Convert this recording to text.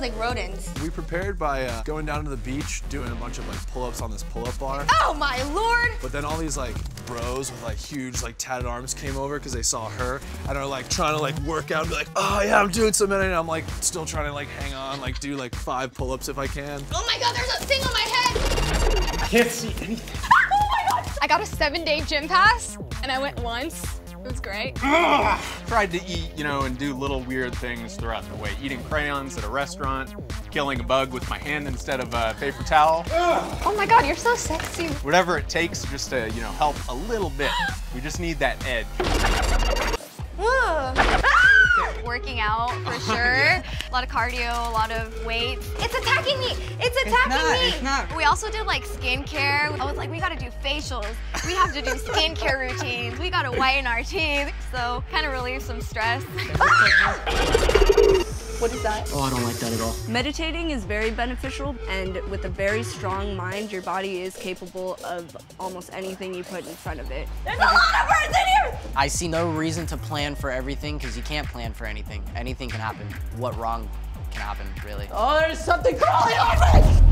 sounds like rodents. We prepared by going down to the beach, doing a bunch of like pull-ups on this pull-up bar. Oh my lord! But then all these like bros with like huge like tatted arms came over because they saw her and are like trying to like work out and be like, oh yeah, I'm doing so many, and I'm like still trying to like hang on, like do like 5 pull-ups if I can. Oh my god, there's a thing on my head! I can't see anything. Oh my god! I got a 7-day gym pass and I went once. It was great. Ugh. Tried to eat, you know, and do little weird things throughout the way. Eating crayons at a restaurant, killing a bug with my hand instead of a paper towel. Ugh. Oh my god, you're so sexy. Whatever it takes just to, you know, help a little bit. We just need that edge. Ah! Working out, for sure. Yeah. A lot of cardio, a lot of weights. It's attacking me! It's attacking me! It's not. We also did like skincare. I was like, we gotta do facials. We have to do skincare routines. We gotta whiten our teeth. So, kind of relieve some stress. What is that? Oh, I don't like that at all. Meditating is very beneficial, and with a very strong mind, your body is capable of almost anything you put in front of it. There's a lot of birds in here! I see no reason to plan for everything, because you can't plan for anything. Anything can happen. What wrong can happen, really? Oh, there's something crawling on me!